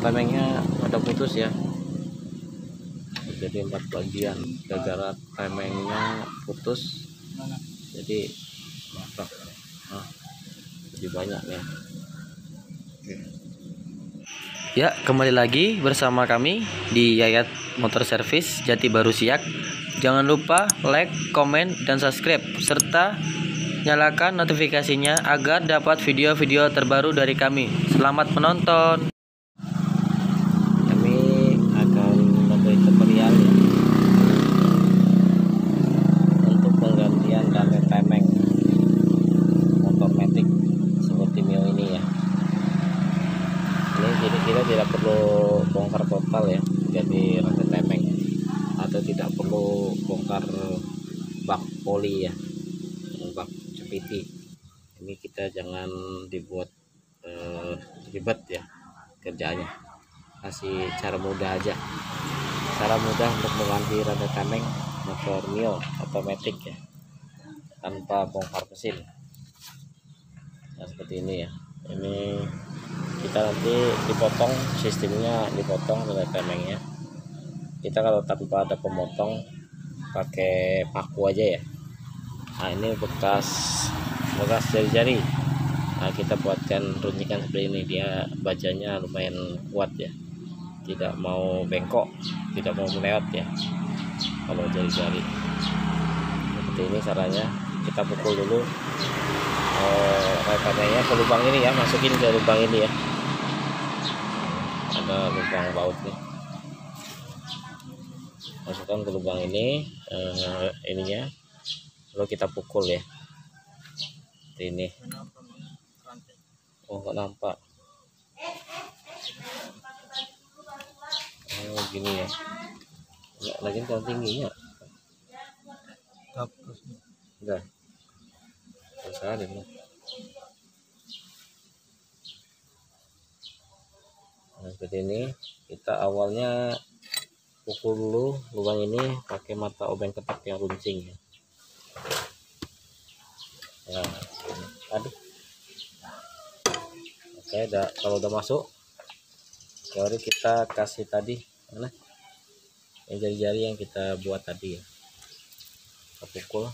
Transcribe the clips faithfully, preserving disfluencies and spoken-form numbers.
temengnya ada putus ya, jadi empat bagian gara-gara temengnya putus, jadi masak nah, jadi banyak ya. Oke. Ya, kembali lagi bersama kami di Yayat Motor Servis Jati Baru Siak. Jangan lupa like, komen, dan subscribe, serta nyalakan notifikasinya agar dapat video-video terbaru dari kami. Selamat menonton. Kami akan memberi tutorial ya, untuk penggantian rantai temeng motor matic seperti Mio ini ya. Ini jadi kita tidak perlu bongkar total ya, jadi rantai temeng, atau tidak perlu bongkar bak poli ya, bak cepiti. Ini kita jangan dibuat eh, ribet ya kerjaannya, kasih cara mudah aja, cara mudah untuk mengganti rantai temeng motor Mio otomatis ya, tanpa bongkar mesin. Nah, seperti ini ya, ini kita nanti dipotong, sistemnya dipotong rantai temengnya. Kita kalau tanpa ada pemotong pakai paku aja ya. Nah, ini bekas bekas jari-jari. Nah, kita buatkan runtikan seperti ini, dia bacanya lumayan kuat ya, tidak mau bengkok, tidak mau meleot ya. Kalau jari-jari seperti ini caranya, kita pukul dulu eh, rantai ke lubang ini ya, masukin ke lubang ini ya, ada lubang baut nih, masukkan ke lubang ini eh, ininya, lalu kita pukul ya. Ini oh nggak nampak, oh gini ya, nggak lagi kalau tingginya enggak besar ini. Nah, seperti ini kita awalnya pukul dulu lubang ini pakai mata obeng ketat yang runcing ya. Nah, aduh. Oke, dah, kalau udah masuk, teori kita kasih tadi, mana? Yang jari-jari yang kita buat tadi ya, kita pukul.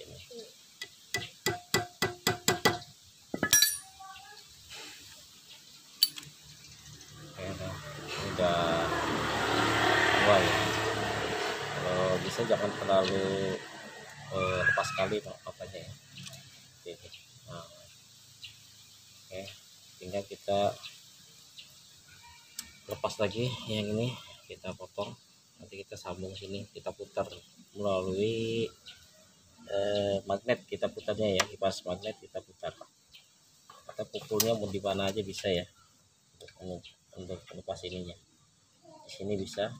Ini. Oke, nah, ini udah awal ya. Kalau bisa jangan terlalu Eh, lepas sekali apanya ya. Oke, nah. Oke, tinggal kita lepas lagi yang ini, kita potong, nanti kita sambung sini, kita putar melalui eh, magnet, kita putarnya ya, kipas magnet kita putar. Kita pukulnya mau di mana aja bisa ya, untuk untuk lepas ininya. Di sini bisa.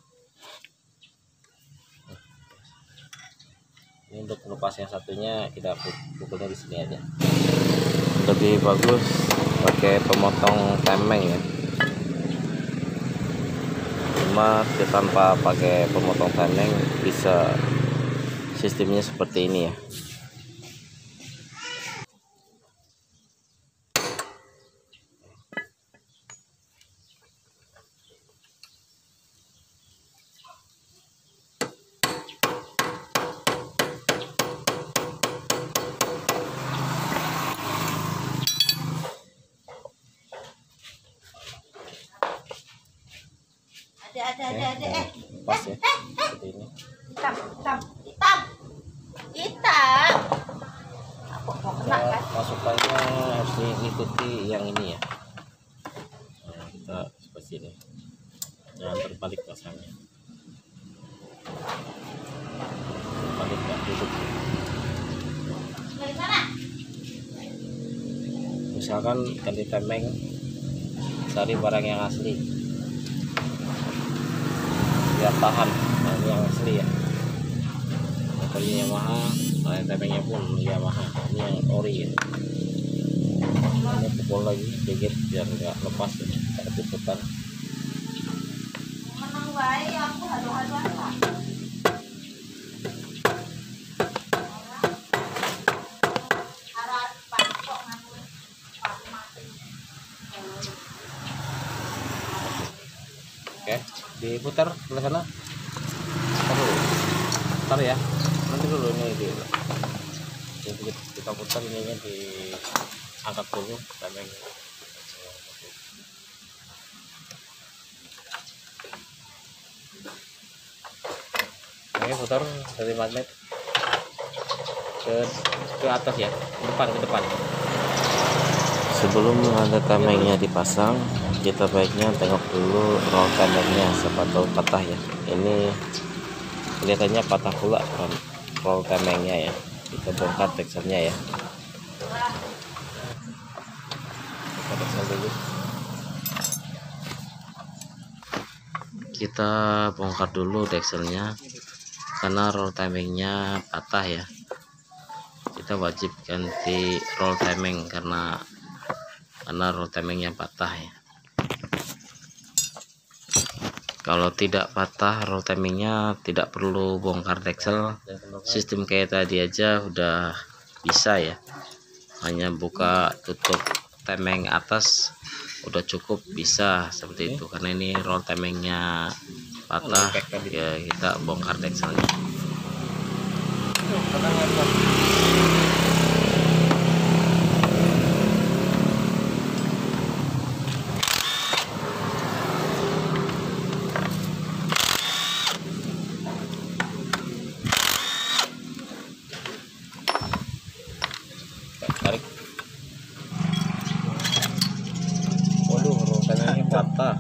Ini untuk lepas yang satunya kita pukulnya di sini aja. Lebih bagus pakai pemotong temeng ya. Cuma tanpa pakai pemotong temeng bisa sistemnya seperti ini ya. Ada ada ada eh pas ya, seperti ini. Hitam hitam hitam hitam. Aku mau kena kan? Masukannya harus diikuti yang ini ya. Nah, kita seperti ini. Jangan terbalik pasangnya. Terbalik nggak duduk. Dari mana? Misalkan ganti temeng, cari barang yang asli, biar tahan. Nah, ini yang asli ya, motornya Yamaha, temengnya pun Yamaha, ini yang ori ya. Ini pukul lagi sedikit biar nggak lepas ya, nggak putar. Menang baik aku halu-haluan lah. Harap pancok ngaku pancok mati. diputar ke sana. Taruh ya, nanti dulu ini di, di, kita putar ininya, diangkat dulu temeng. Ini putar dari magnet ke ke atas ya, ke depan ke depan. Sebelum rantai temengnya dipasang, kita baiknya tengok dulu rantai temengnya, siapa tahu patah ya. Ini kelihatannya patah pula rantai temengnya ya. Kita bongkar teksturnya ya. Kita tekstur dulu. Kita bongkar dulu teksturnya karena roll timingnya patah ya. Kita wajib ganti roll timing karena karena roll timingnya patah ya. Kalau tidak patah roll timingnya tidak perlu bongkar deksel, sistem kayak tadi aja udah bisa ya. Hanya buka tutup temeng atas udah cukup, bisa seperti itu. Karena ini roll temengnya patah ya, kita bongkar dekselnya. Tarik. Waduh, roll temengnya patah.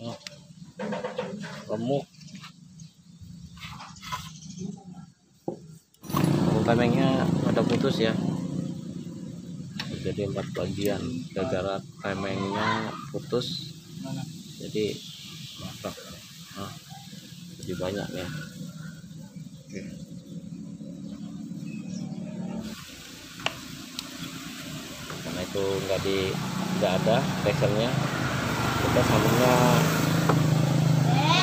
Nih. Nah, remuk temengnya ada putus ya, jadi empat bagian gara-gara temengnya putus, jadi nah, jadi banyak nih. Oke. Karena itu nggak di nggak ada teksturnya, kita sambungnya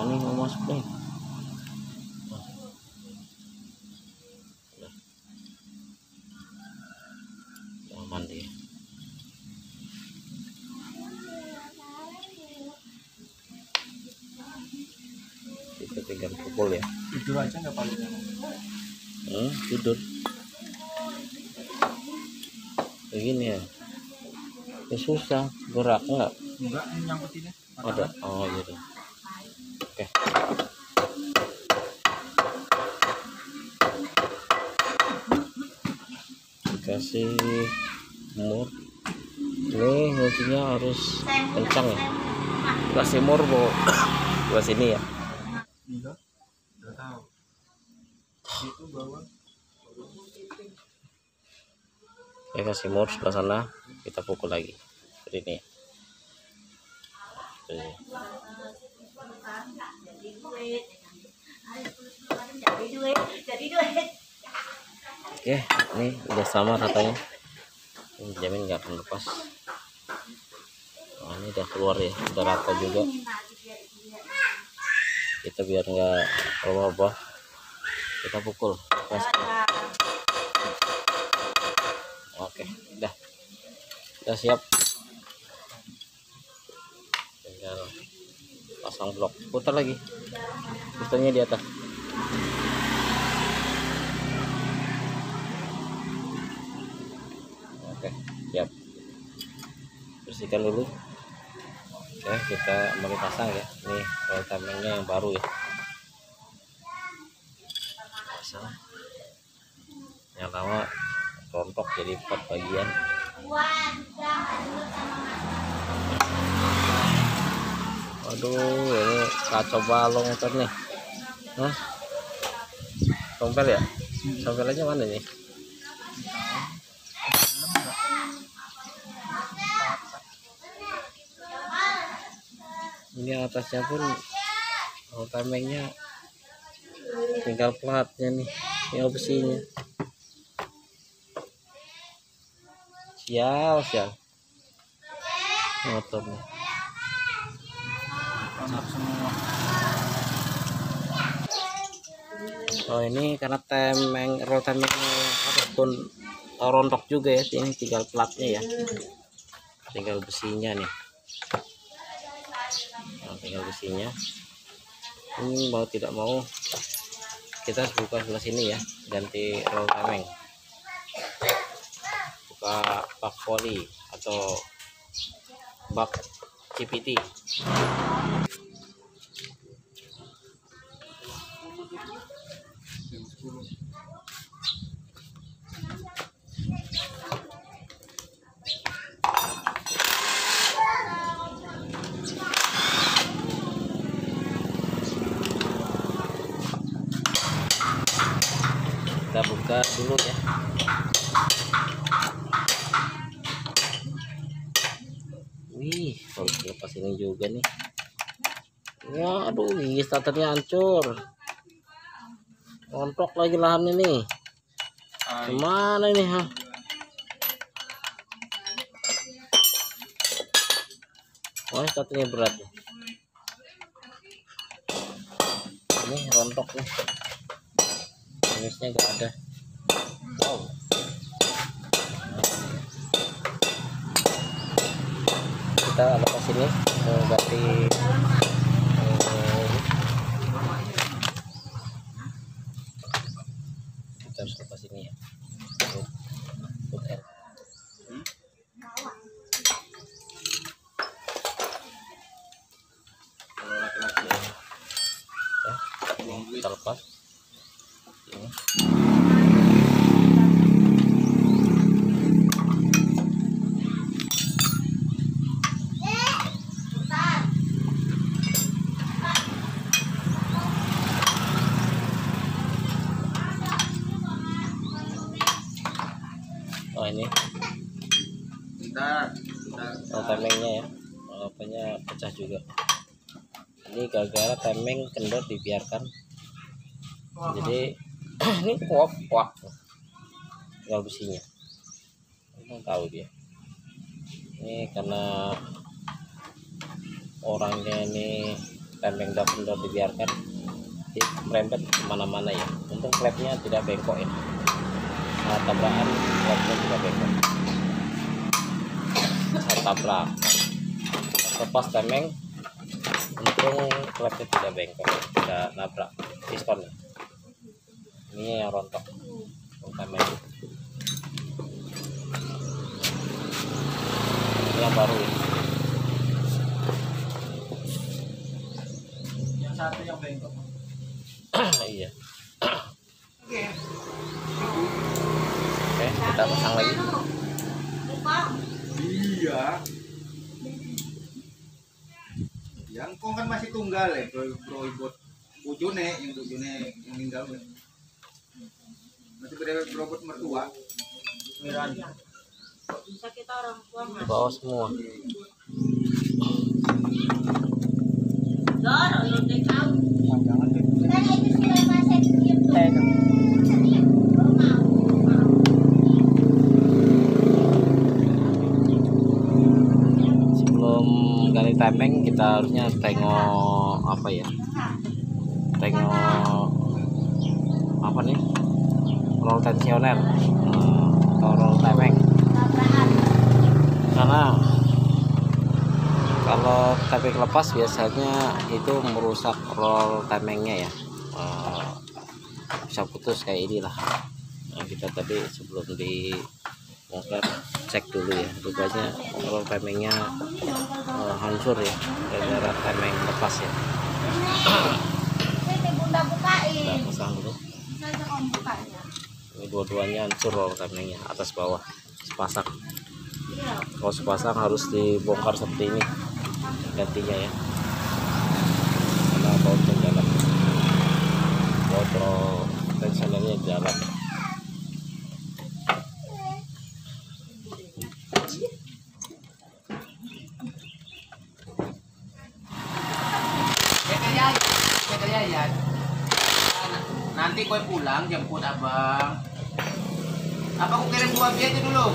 Ini mau masuk nih. Tinggal pukul ya, tidur aja nggak paling hmm, tidur begini ya, ya susah gerak nggak nggak nyangkutinnya ada. Oh iya deh. Oke, dikasih mur ini, nantinya harus kencang ya, kasih mur bawa ke sini ya. Enggak, enggak tahu. Itu bawah. Ya, kasih mur sebelah sana, kita pukul lagi. Seperti ini. Oke, ini udah sama ratanya. Ini jamin nggak akan lepas. Nah, ini udah keluar ya, udah rata juga. Kita biar nggak robah, kita pukul. Oke, udah udah siap, tinggal pasang blok, putar lagi, putarnya di atas. Oke, siap, bersihkan dulu. Oke, kita mulai pasang ya. Nih roll temengnya yang baru ya, pasang. Yang lama rontok jadi empat bagian. Aduh, ini kacau balong motor nih. Hah? Tompel ya? Tompel aja mana nih? Ini atasnya pun roll temengnya, tinggal platnya nih, ini opsinya. sial sial motornya enak semua. Oh ini karena temeng roll temengnya ataupun rontok juga ya, ini tinggal platnya ya, tinggal besinya nih. Nah, tinggal besinya ini mau tidak mau kita buka sebelah sini ya, ganti roll temeng, buka bak poli atau bak C P T. Kita buka dulu ya. Wih, harus lepas ini juga nih. Ya, aduh, gigi starternya hancur. Rontok lagi lahannya nih. Gimana ini, ha? Wah, starternya berat. Ini rontok nih. Minusnya gak ada. Wow. Kita lepas ini, mau ganti eh, kita harus lepas ini ya. Oke. Hmm? Kita lepas. Oh ini oh, temengnya ya, apanya pecah juga ini gara-gara temeng kendor dibiarkan, jadi ini kuak kuak tinggal besinya, nggak tahu dia ini karena orangnya ini temeng dan kendor dibiarkan dia merempet kemana-mana ya. Untung klepnya tidak bengkok ya, saat tabrakan klepnya tidak bengkok, saat tabrak lepas temeng untung klepnya tidak bengkok, tidak nabrak pistonnya. Ini yang rontok, rontok ini yang baru ini. Yang satu yang bengkok. Iya. Oke. Oke, kita pasang lagi. Iya. Yang kong kan masih tunggal ya, bro, bro, bro. Ujune, yang ujune yang tinggal. Masih berdebat robot mertua. Bisa kita orang tua mas. Bawa semua. Dor, lu dekau. Jangan dekau. Sebelum ganti temeng kita harusnya tengok apa ya? Tengok apa nih? Roll tensioner atau roll temeng, karena kalau temeng lepas biasanya itu merusak roll temengnya ya, bisa putus kayak inilah. Nah, kita tadi sebelum dibongkar cek dulu ya, rupanya roll temengnya uh, hancur ya gara-gara temeng lepas ya. Kita pasang dulu ini, dua-duanya hancur roll temengnya, atas bawah sepasang. Kalau sepasang harus dibongkar seperti ini gantinya ya, karena baut jalan, baut tensionernya jalan. Nanti gue pulang jemput abang. Apa aku kirim buah api aja dulu?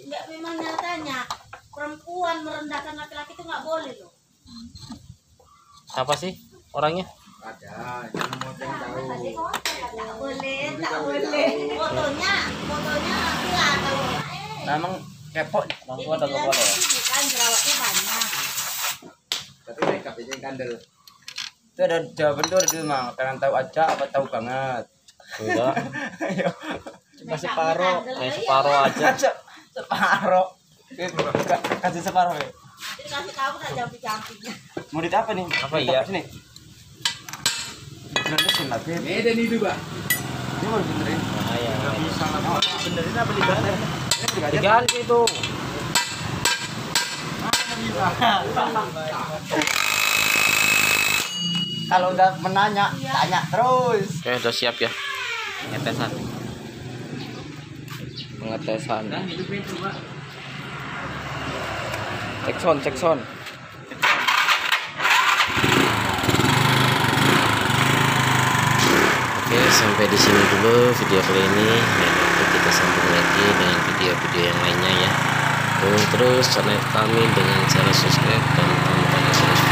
Enggak, memang nyatanya perempuan merendahkan laki-laki itu nggak boleh loh. Apa sih orangnya? Ada, jangan mau tahu. Nggak boleh, nggak boleh. Fotonya, fotonya nggak tahu. Emang kepo, orang tua atau apa ya? Bukan jerawatnya banyak. Tapi makeup aja yang kandel. Itu ada jawaban tuh ada mah. Kalian tahu aja apa tahu banget? Enggak. Cuma separuh, eh, separuh aja. Separuh. Kasih separuh ya. Jadi kasih tahu kan jampi-jampinya. Murid apa nih? Apa iya? Sini. Benerin lagi. Ini dan hidup, Pak. Ini mau benerin. Ah ya. Enggak bisa apa. Benerin apa diganti? Diganti itu. Kalau udah menanya, tanya terus. Oke, udah siap ya. Pengetesan. Pengetesan. Cek sound, cek sound. Oke, sampai di sini dulu video kali ini. Dan nanti kita sambung lagi dengan video-video yang lainnya ya. Dukung terus channel kami dengan cara subscribe dan tonton terus.